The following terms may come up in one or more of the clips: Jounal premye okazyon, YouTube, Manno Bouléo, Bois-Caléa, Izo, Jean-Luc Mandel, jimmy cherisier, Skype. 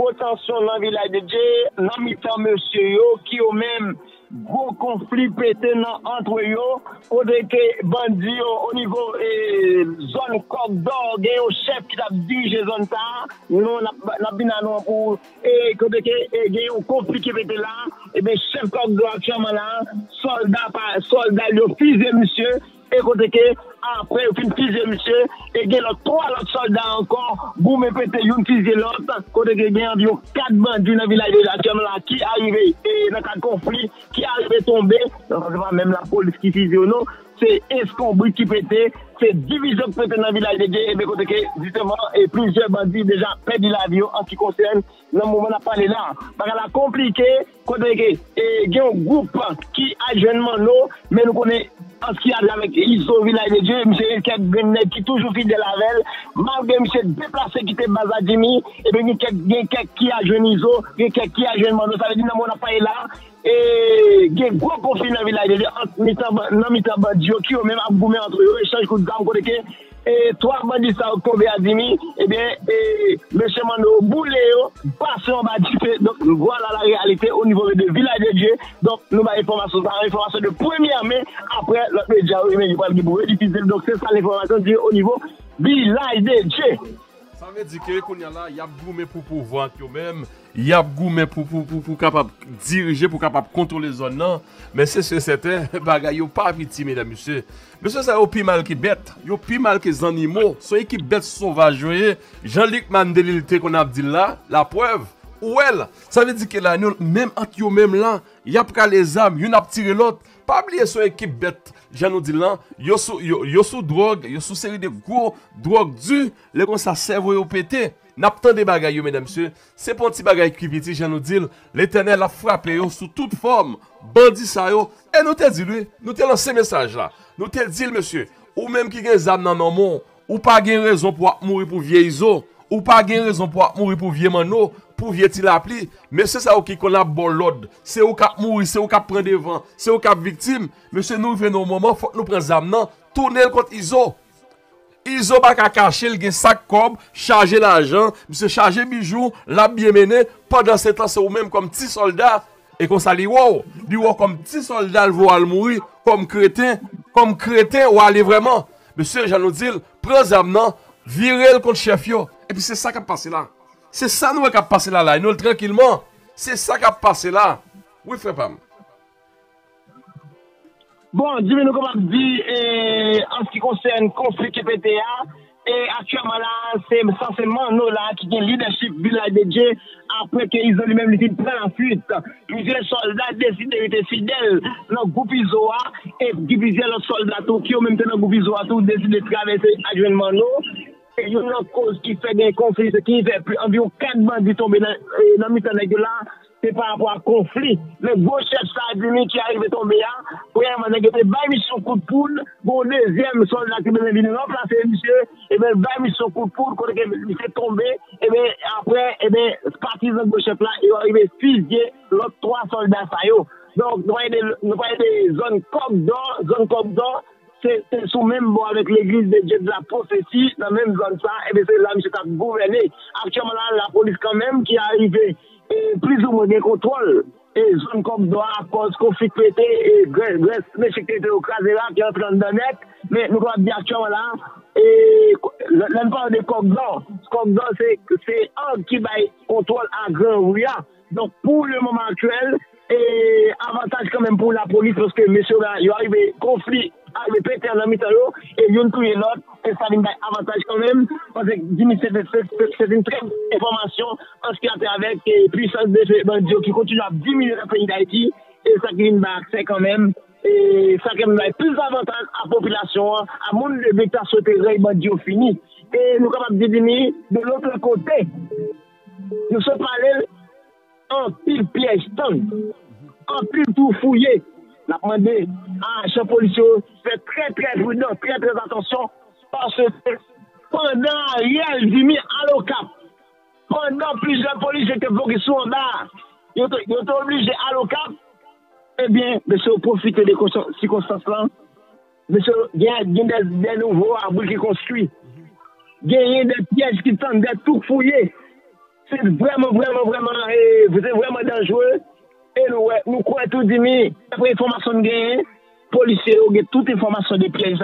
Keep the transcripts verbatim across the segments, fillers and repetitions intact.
gros tension dans le village de Dieu, dans mi-temps monsieur yo, qui au même gros conflit pété entre eux, au que bandits au niveau eh, zone corridor, il y a un chef qui a dirigé zone ta, nous n'a bien non pour et que il y a un conflit qui pété là, et ben chef corridor actuellement là, soldat par soldat le fils de monsieur. Et côté que, après, une fusée, monsieur, et il y a trois autres soldats encore, boum, et pété, une fusée l'autre, côté que, il y a environ quatre bandits dans le village de la Jamla qui arrivaient, et dans un conflit, qui arrivaient tomber, même la police qui fusionne, c'est escombri qui pétait, c'est division qui pétait dans le village de Gué, et bien, côté que, justement, et plusieurs bandits déjà perdu l'avion en ce qui concerne le moment de la parler là. Parce que la compliqué, côté que, il y a un groupe qui a jeunement l'eau, mais nous connaissons. Parce qu'il y a avec Izo, village de Dieu, M. Elkek qui est toujours fidèle à elle, malgré M. déplacé qui était basé à Jimmy, et bien il y a quelqu'un qui a jeune Izo, il y a quelqu'un qui a jeune Manno, ça veut dire que nous n'avons pas été là, et il y a un gros profil dans le village de Dieu, entre les bandits qui ont même abgoumé entre eux, échange coup de gamme, et trois bandits sont tombés à Jimmy, et bien M. Manno Bouléo, passe en bas du fait, donc voilà la réalité au niveau du village de Dieu, donc nous avons information, information de première main, après, l'autre média, il parle du bourré, difficile. Donc, c'est ça l'information qui est au niveau village de Dieu. Ça veut dire que il y a goumé pour pouvoir, il y a goumé pour capable diriger, pour capable contrôler les zones. Mais c'est ce que c'était, bagaille, pas petit, mesdames et messieurs. Monsieur, ça, il y a plus mal que bête, il y a plus mal que les animaux, ce qui est bête sauvage. Jean-Luc Mandel, qu'on a dit là, la preuve. Well, ça veut dire que là, nous, même entre eux même là, il y a pas les âmes, il y a tiré l'autre. Pas oublier son équipe bête. J'en nous dis là, yo sous sou drogue, yo sous série de gros drogue du, les gens ça cerveau yo pété. N'a pas tant de bagailles, mesdames, messieurs. C'est pas un petit bagaille qui vit, j'en nous dis, l'Éternel a frappé yo sous toute forme, bandit ça yo. Et nous te dit lui, nous te lancé message là. Nous te dit monsieur, ou même qui gen zam nan nan mon, ou pas gen raison pour mourir pour vieux Izo, ou pas gen raison pour mourir pour vieux Manno. Pour vieux-il appli, monsieur, ça qui qu'on a bon l'ordre, c'est au cap mourir, c'est au cap prendre devant, c'est au cap victime. Monsieur, nous venons au moment, faut que nous prenions âme, tourner contre Izo. Izo pas qu'à cacher le sac cob, charger l'argent, monsieur, charger bijoux, la bien mené. Pendant ce temps, c'est au même comme petit soldat, et qu'on s'allie, wow, du wow, comme petit soldat, le voir mourir, comme crétin, comme crétin, ou aller vraiment. Monsieur, j'en nous dis, prends âme, virez le contre chef, yo. Et puis c'est ça qui a passé là. C'est ça nous qui a passé là, là, nous tranquillement. C'est ça qui a passé là. Oui, frère Pam. Bon, dis-moi nous comment dire, eh, en ce qui concerne conflit qui pété là, et actuellement là, c'est essentiellement nous là qui avons le leadership village de Dieu après qu'ils ont lui-même décidé de prendre la fuite. Plusieurs soldats décident d'être fidèles dans le groupe Izo et plusieurs soldats qui ont même dans le groupe Izo décident de traverser actuellement nous. Il y a une cause qui fait des conflits, qui fait plus environ quatre bandits tombés dans le mitan de là, c'est par rapport à conflit. Le gros chef Sadini qui arrive à tomber là, premièrement, il y a eu son coup de poule, bon deuxième soldat qui est venu remplacer monsieur, et bien il y a eu son coup de poule, quand il s'est tombé, et bien après, et bien parti dans le gros chef là, il est arrivé fusillé l'autre trois soldats. Donc, nous voyons des zones comme d'or, zones comme d'or. C'est sous même bon avec l'église de Dieu de la prophétie, dans la même zone ça, et bien c'est là monsieur qui a gouverné. Actuellement, la police quand même qui est arrivée, et plus ou moins des contrôles, et zone comme doit à cause conflit pété, et Grèce, mais c'est au Casera qui est en train de net, mais nous avons dit actuellement là, et l'un parle de Cogdor, Cogdor c'est un qui va contrôle à Grand-Rouya. Donc pour le moment actuel, et avantage quand même pour la police, parce que monsieur là, il y a arrivé conflit. Avec pété en ami talo et une touille l'autre et ça vient avantage quand même parce que c'est une très bonne information en ce qui a fait avec les puissances de bandits qui continuent à diminuer le pays d'Haïti et ça qui vient accès quand même et ça qui vient plus d'avantage à la population à monde de victoire souterrain bandits fini et nous sommes capables de diminuer de l'autre côté nous sommes parlés en pile piège en pile tout fouillé. La demandé à chef policier, faites très très prudent, très très attention, parce que pendant Ariel Jimmy à l'O C A P, pendant plusieurs policiers qui sont en bas, ils sont obligés à l'O C A P, eh bien, monsieur, profitez des circonstances-là, monsieur, il y a des nouveaux arbres qui construisent, il y a des pièges qui tendent à tout fouiller. c'est vraiment, vraiment, vraiment, eh, vous êtes vraiment dangereux. Et nous, nous croyons tout dimi. Après information de gain, policiers, toute information de pièces,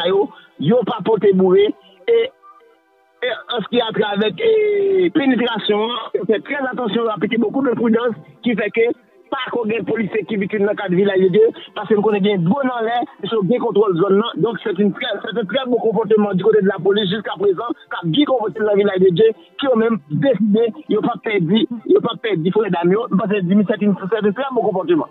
ils n'ont pas porté bourré. Et en ce qui a trait avec eh, pénétration, fait très attention, appliquer beaucoup de prudence qui fait que pas qu'on ait des policiers qui vivent dans quatre villages parce qu'on a bien bon en l'air, ils sont bien contrôle zone. Donc c'est un très beau comportement du côté de la police jusqu'à présent, qui a bien comporté dans le village de Dieu, qui ont même décidé, ils n'ont pas perdu, ils n'ont pas perdu, frère Damio, parce que c'est un très beau comportement.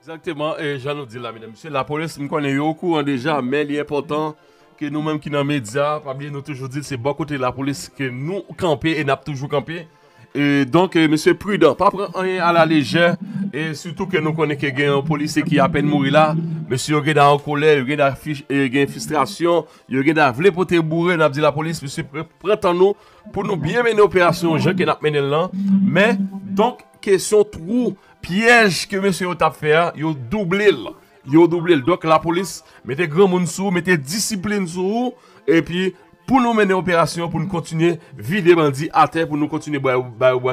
Exactement, et j'en ai dit là, mesdames et messieurs, la police, nous connaissons au courant déjà, mais il est important que nous-mêmes qui dans les médias, pas bien nous toujours dit, c'est bon côté de la police que nous camper et n'a toujours campé. Et donc, euh, monsieur prudent, pas prendre rien à la légère, et surtout que nous connaissons que un policier qui à peine mourir là, monsieur il est en colère, il est en frustration, il est en vle pour te bourrer, n'a dit la police, monsieur prêtons nous pour nous bien mener l'opération, gens qui n'a mené là, mais donc question trou piège que monsieur a fait, il a doublé là. Yo doublé. Donc la police mettez grand monde sous, mettez discipline sous, et puis pour nous mener opération, pour nous continuer vider bandits à terre, pour nous continuer boire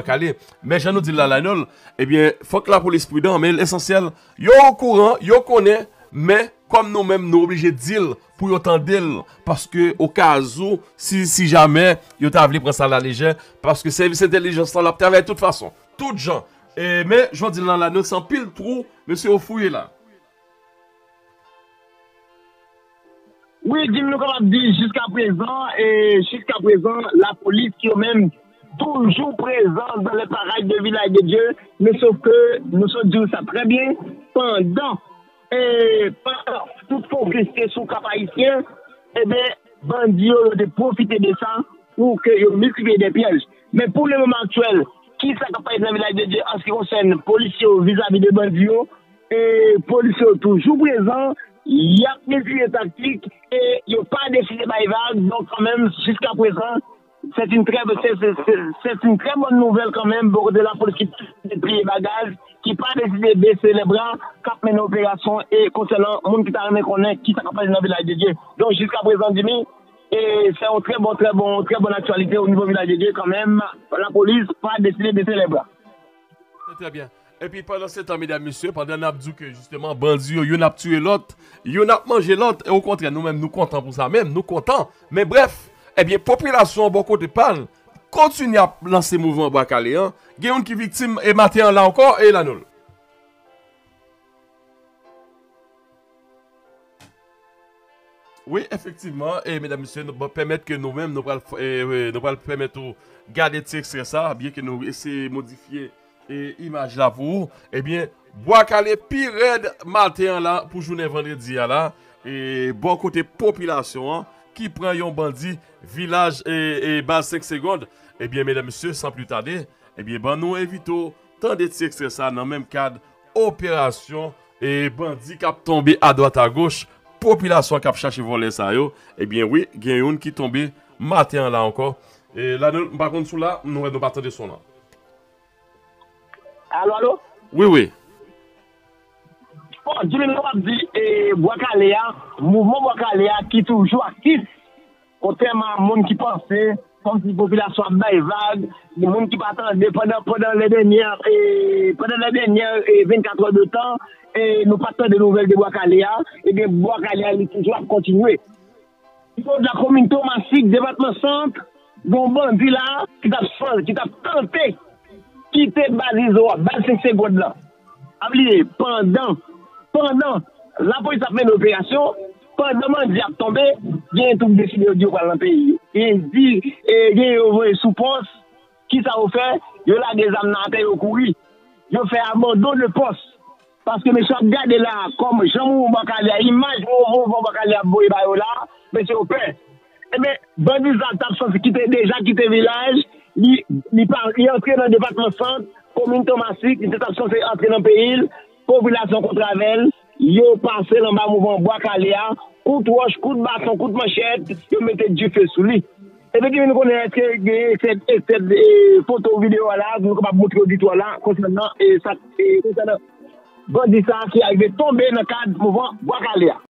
calé. Mais j'en dis la lanol, eh bien faut que la police prudent, mais l'essentiel yo au courant, yo connaît, mais comme nous-mêmes nous obligés de dire pour yo tendre, parce que au cas où si si jamais yo t'a voulu prendre ça à la légère, parce que service intelligence là travaille de toute façon, toutes gens. Et mais j'en dis la lanol sans pile trou, monsieur au fouillé là. Oui, dis nous comme on dit jusqu'à présent, et jusqu'à présent, la police qui est même toujours présente dans les parages de village de Dieu, mais sauf que nous sommes dit ça très bien, pendant, et pendant toute focus qui est sous cap haïtien, eh bien, bandits ont profité de ça pour qu'ils multiplient des pièges. Mais pour le moment actuel, qui est capable dans le village de Dieu en ce qui concerne policiers vis-à-vis des bandits, et policiers toujours présents, il y a plusieurs tactiques et il n'y a pas décidé de donc quand même jusqu'à présent c'est une très c'est une très bonne nouvelle quand même pour de la police qui a pris les bagages, qui n'a pas décidé de baisser les bras, qui a mené l'opération et concernant les gens qui t'a reconnu qui t'a capable dans le village de Dieu. Donc jusqu'à présent Jimmy, et c'est une très bonne très bon très bonne actualité au niveau village de Dieu quand même, la police n'a pas décidé de baisser les bras. Très bien. Et puis pendant ce temps, mesdames et messieurs, pendant Nabdou que justement, bandits, ils ont tué l'autre, ils ont mangé l'autre, et au contraire, nous-mêmes, nous comptons pour ça, même, nous comptons. Mais bref, eh bien, population, beaucoup de parle, continue à lancer mouvement Bacalé, hein. Il y a une qui victime, et matin, là encore, et là, nous. Oui, effectivement, et mesdames et messieurs, nous permettre que nous-mêmes, nous allons permettre de garder ce texte, ça, bien que nous essayons de modifier. Et image là pour, eh bien, bois calé pire matin là pour journée vendredi là. Et bon côté population hein, qui prend yon bandit, village et, et base cinq secondes. Eh bien, mesdames, messieurs, sans plus tarder, eh bien, ben nous évitons tant de tirs extraits ça dans le même cadre. Opération et bandit qui a tombé à droite à gauche, population qui a cherché voler ça yo. Eh bien, oui, il y a une qui tombé matin là encore. Et là, nous, par contre, sous là, nous allons partir de son nom. Allô, allô? Oui, oui. Bon, je me dis que le mouvement Bois-Caléa qui est toujours actif, contrairement à monde qui pense, comme si la population est vague, les gens qui attendent pendant, pendant les dernières, et, pendant les dernières et vingt-quatre heures de temps, et nous partons de nouvelles de Bois-Caléa, et bien Bois-Caléa est toujours continué. Il faut de la commune Thomastique, département centre, dont bandit là, qui t'a qui t'a tenté. Qui était basé sur cinq secondes là. Pendant, pendant la police a fait l'opération, pendant que a tombé, il y a tout décidé de dire dans le pays. Il dit, il y a une sous-poste, qui ça a fait, il y a des amenants à terre au courrier. Il a fait abandon de poste. Parce que monsieur regardez là, comme Jean-Mou Bakalia, image Mou Bakalia, Boybayo là, monsieur au père. Eh bien, bandits a quitté déjà quitté le village. Il est entré dans le département centre, commune Thomastique, il est entré dans le pays, population contre elle, il est passé dans le mouvement Bois-Caléa, coup de roche, coup de bâton, coup de manchette, il mettait du feu sous lui. Et puis, nous connaissons cette photo vidéo là, nous pouvons montrer l'auditoire là, concernant ça, qui est tombé dans le cadre du mouvement Bois-Caléa.